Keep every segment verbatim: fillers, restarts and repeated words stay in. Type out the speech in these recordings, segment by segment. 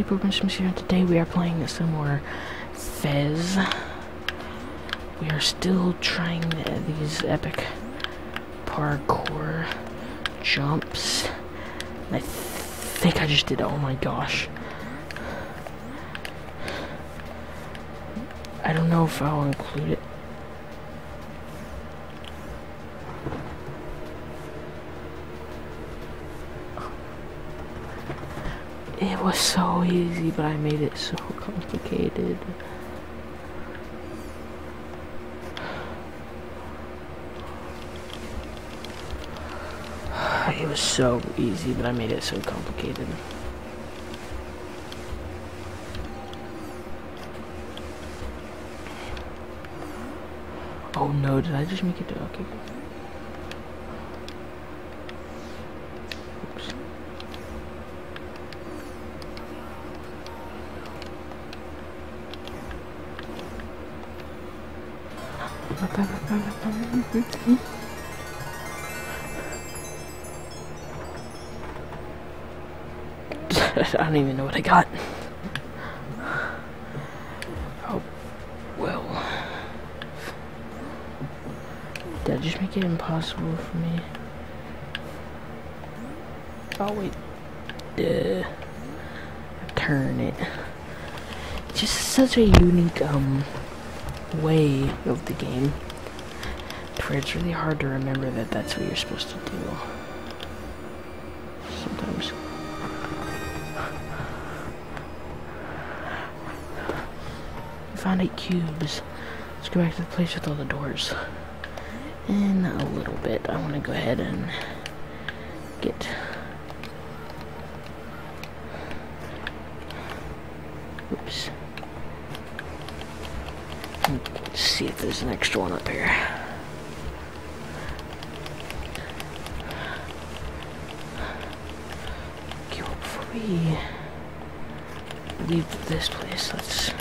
everybody, Bookmishmas here, and today we are playing some more Fez. We are still trying these epic parkour jumps. I th think I just did, oh my gosh. I don't know if I'll include it. It was so easy, but I made it so complicated. It was so easy, but I made it so complicated. Oh no, did I just make it? Okay. I don't even know what I got. Oh, well. Did I just make it impossible for me? Oh, wait. Duh. Turn it. Just such a unique, um, way of the game. It's really hard to remember that that's what you're supposed to do sometimes. We found eight cubes. Let's go back to the place with all the doors in a little bit. I want to go ahead and get oops let's see if there's an extra one up here. Leave this place. Let's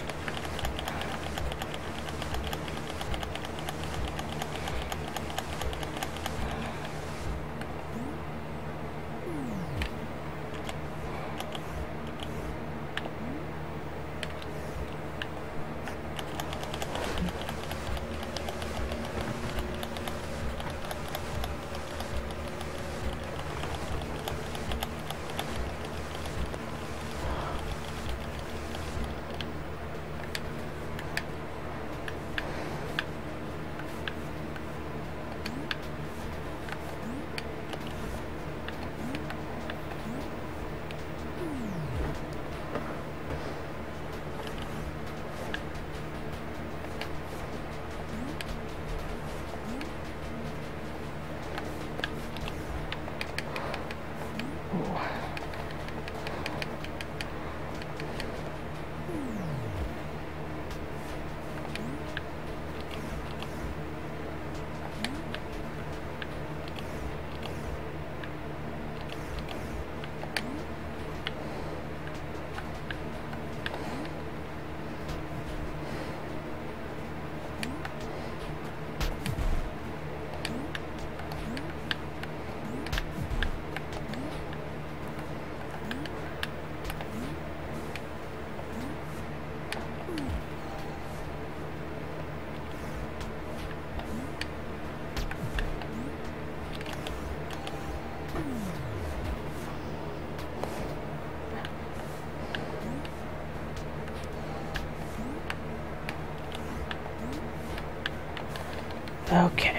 Okay.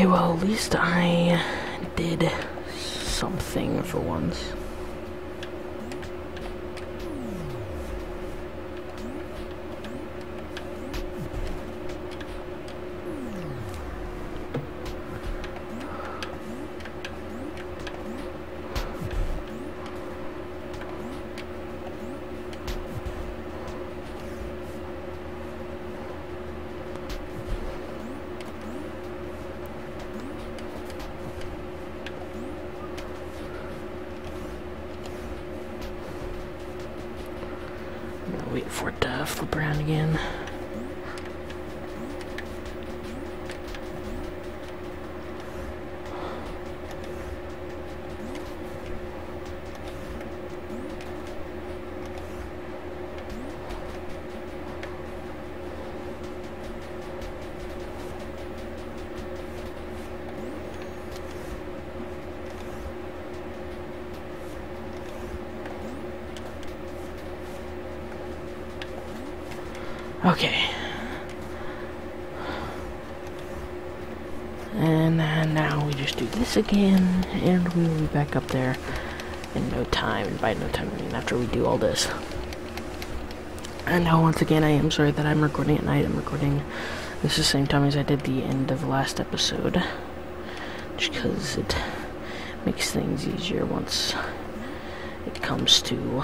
Okay, well, at least I did something for once. wait for it to flip around again. Okay, and uh, now we just do this again, and we'll be back up there in no time, and by no time I mean after we do all this. And now once again, I am sorry that I'm recording at night. I'm recording this the same time as I did the end of last episode, just because it makes things easier once it comes to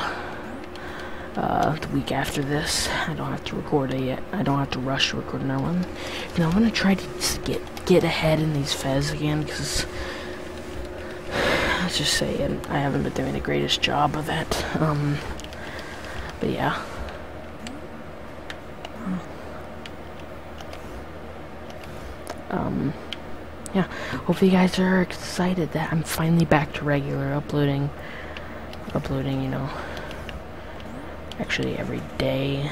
Uh, the week after this. I don't have to record it yet. I don't have to rush to record another one. Now I'm gonna try to get get ahead in these Fez again, because let's just say I haven't been doing the greatest job of that. Um, but yeah. Um, yeah. Hopefully you guys are excited that I'm finally back to regular uploading, uploading. You know. Actually, every day.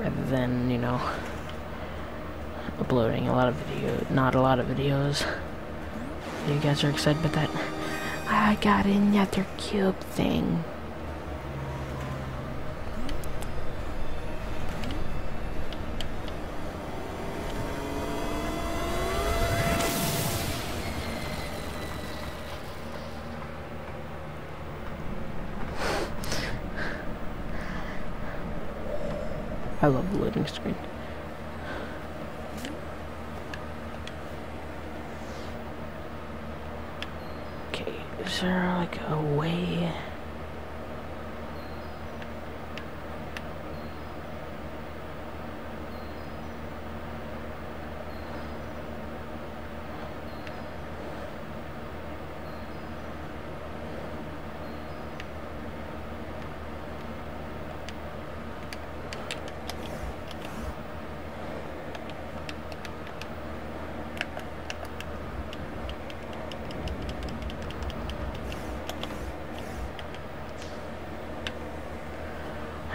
Rather than, you know, uploading a lot of video, not a lot of videos. You guys are excited about that? I got another cube thing. I love the loading screen. Okay, is there like a way?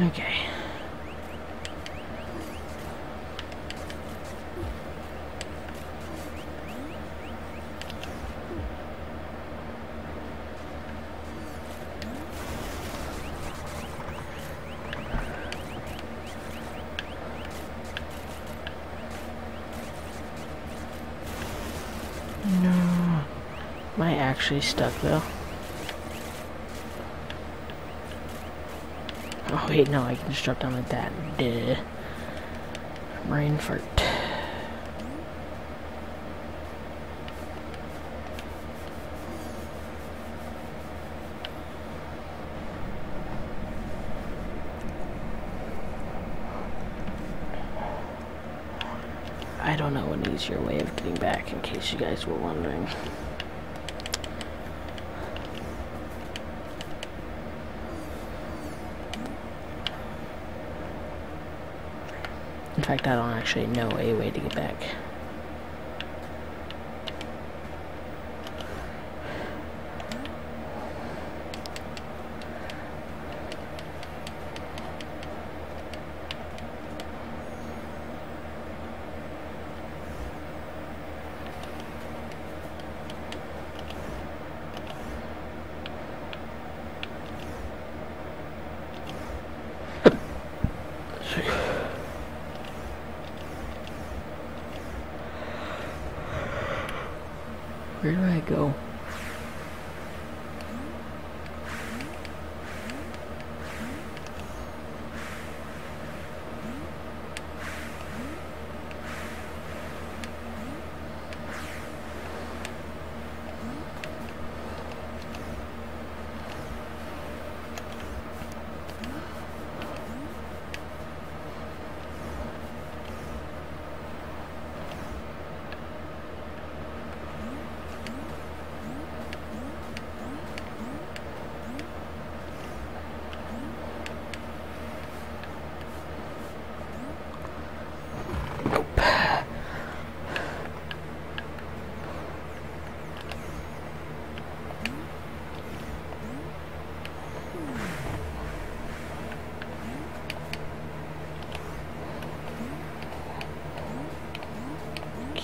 Okay. No. Am I actually stuck though? Oh wait, no, I can just drop down like that. Duh. Brain fart. I don't know an easier way of getting back, in case you guys were wondering. In fact, I don't actually know a way to get back. Where do I go?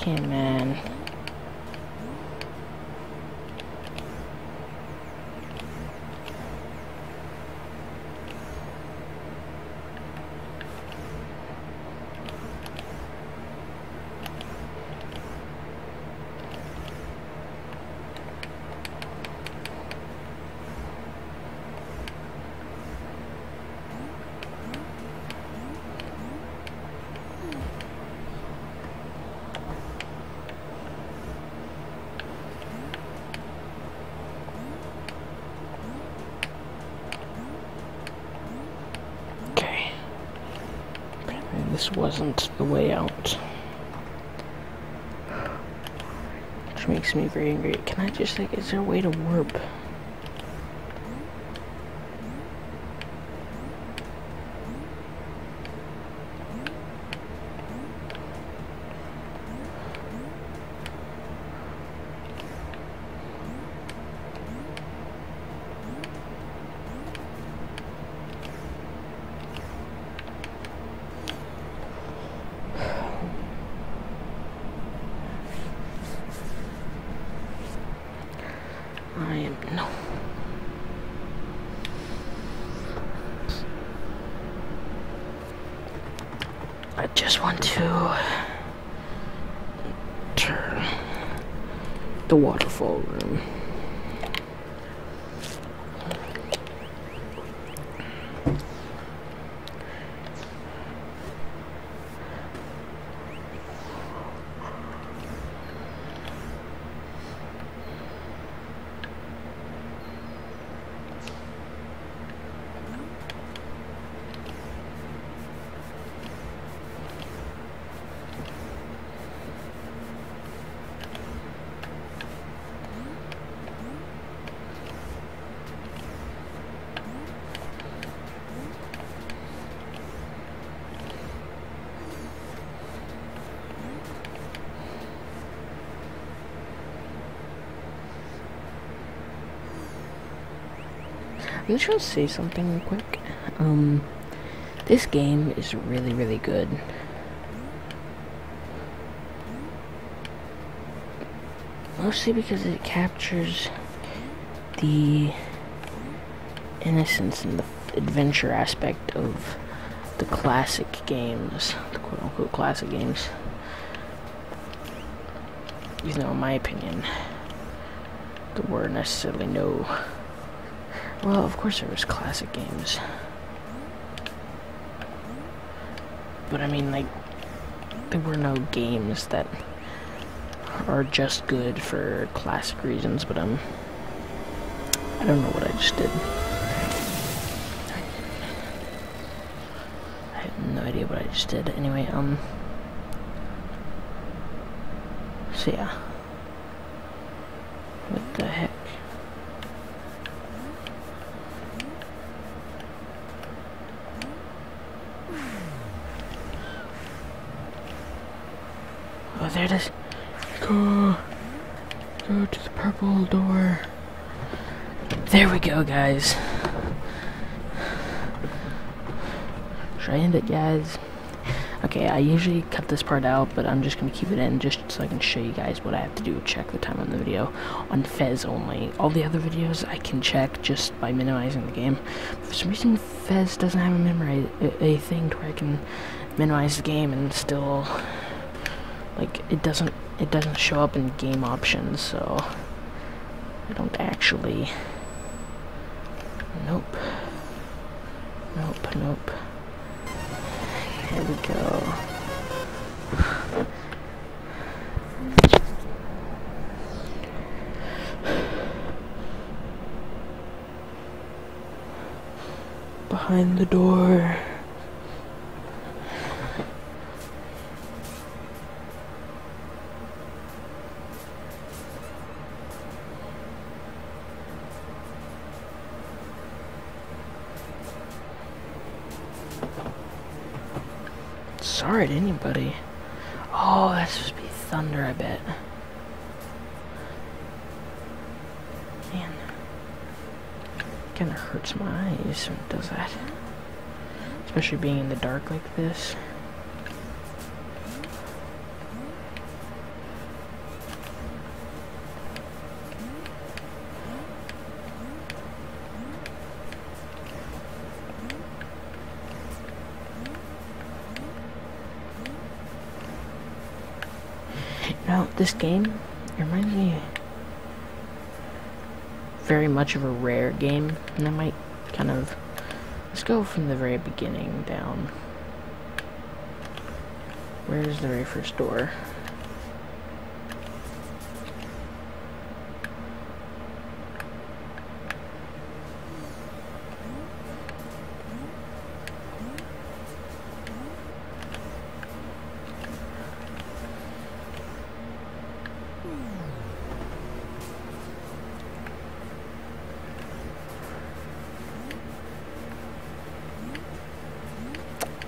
Fucking man. This wasn't the way out, which makes me very angry. Can I just, like, is there a way to warp? The waterfall room. I'm just gonna say something real quick. Um, this game is really, really good. Mostly because it captures the innocence and the adventure aspect of the classic games, the quote-unquote classic games. Even though, in my opinion, there were necessarily no. Well, of course there was classic games. But I mean, like, there were no games that are just good for classic reasons, but um, I don't know what I just did. I have no idea what I just did. Anyway, um, so yeah. What the heck? There it is. Go, go to the purple door. There we go, guys. Should I end it, guys? Okay, I usually cut this part out, but I'm just gonna keep it in just so I can show you guys what I have to do. Check the time on the video on Fez only. All the other videos I can check just by minimizing the game. For some reason, Fez doesn't have a memory a, a thing to where I can minimize the game and still. Like, it doesn't it doesn't show up in game options, so I don't actually. Nope. Nope. Nope. Here we go. Behind the door. Sorry to anybody. Oh, that's supposed to be thunder, I bet. Man. Kinda hurts my eyes when it does that. Especially being in the dark like this. Now, this game reminds me very much of a Rare game, and I might kind of... Let's go from the very beginning down. Where's the very first door?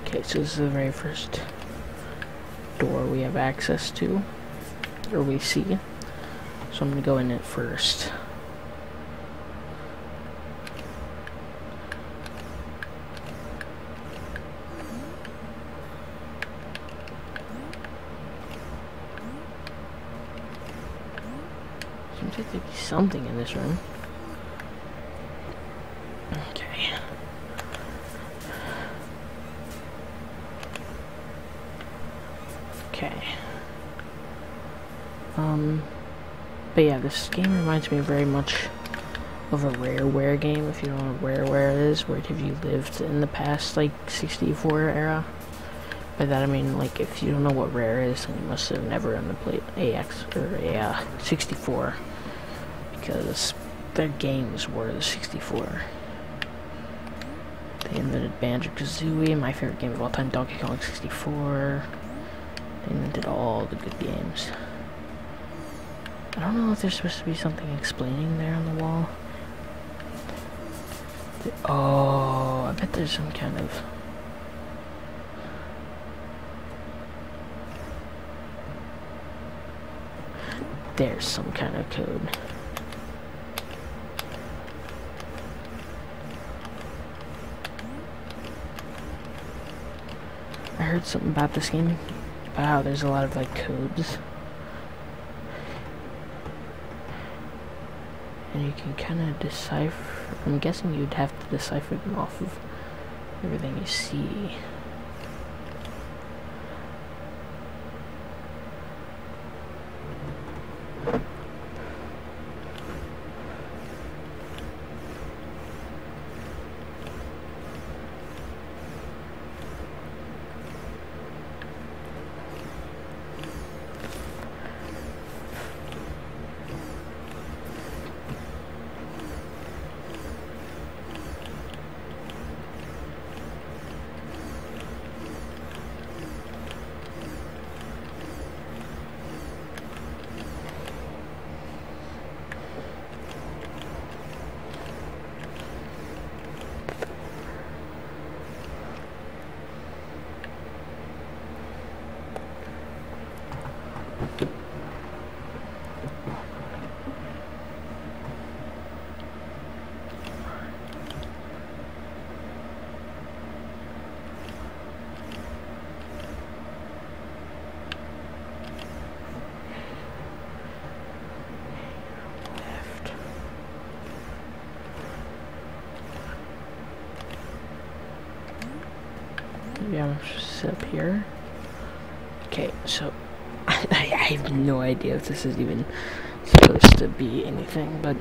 Okay, so this is the very first door we have access to, or we see. So I'm gonna go in it first. Seems like there'd be something in this room. Okay. Okay. Um, but yeah, this game reminds me very much of a Rareware game. If you don't know what Rareware is, where have you lived in the past, like, sixty-four era? By that I mean, like, if you don't know what Rare is, then you must have never owned the play A X or a uh, sixty-four, because their games were the sixty-four. They invented Banjo-Kazooie, my favorite game of all time, Donkey Kong sixty-four. They invented all the good games. I don't know if there's supposed to be something explaining there on the wall. The, oh, I bet there's some kind of... There's some kind of code. I heard something about this game. Wow, there's a lot of, like, codes. And you can kind of decipher... I'm guessing you'd have to decipher them off of everything you see. Yeah, I'm just up here. Okay, so I, I have no idea if this is even supposed to be anything, but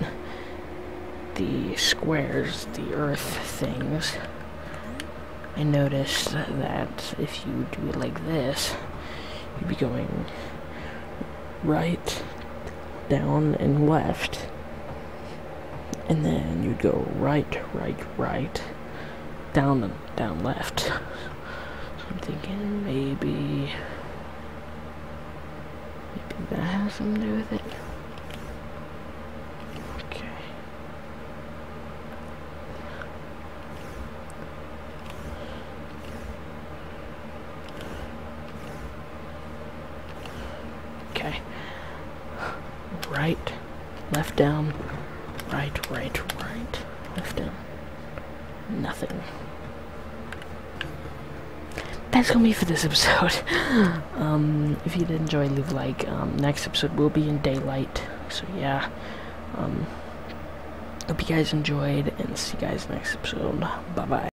the squares, the earth things, I noticed that if you do it like this, you'd be going right, down, and left, and then you'd go right, right, right, down, and down, left. I'm thinking maybe, maybe that has something to do with it. Okay. Okay. Right, left down, right, right, right, left down. Nothing. That's gonna be for this episode. Um, if you did enjoy, leave a like. Um, next episode will be in daylight, so yeah. Um, hope you guys enjoyed, and see you guys next episode. Bye bye.